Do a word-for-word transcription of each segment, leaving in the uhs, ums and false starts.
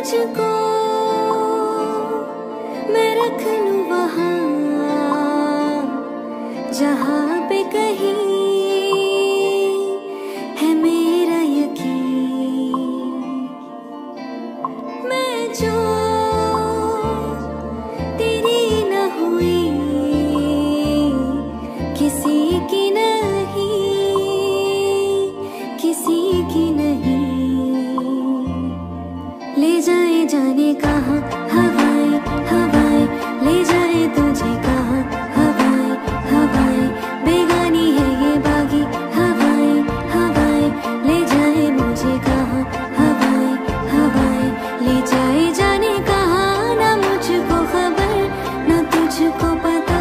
तुझको मैं रख लूं वहाँ जहाँ पे कहीं है मेरा यकीन। मैं जो तेरी न हुई किसी की नहीं, किसी की नहीं। ले जाए जाने कहाँ हवाएं हवाएं, ले जाए तुझे कहाँ हवाएं हवाएं, बेगानी है ये बागी हवाएं हवाएं, ले जाए मुझे कहाँ हवाएं हवाएं, ले जाए जाने कहाँ। ना मुझको खबर ना तुझको पता।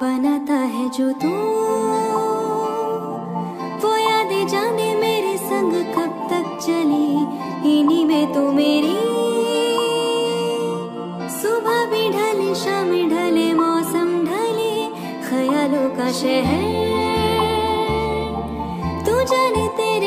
बनाता है जो तू वो यादें जाने मेरे संग कब तक चली। इन्हीं में तो मेरी सुबह भी ढले शाम ढले मौसम ढले ख्यालों का शहर। तू जाने तेरे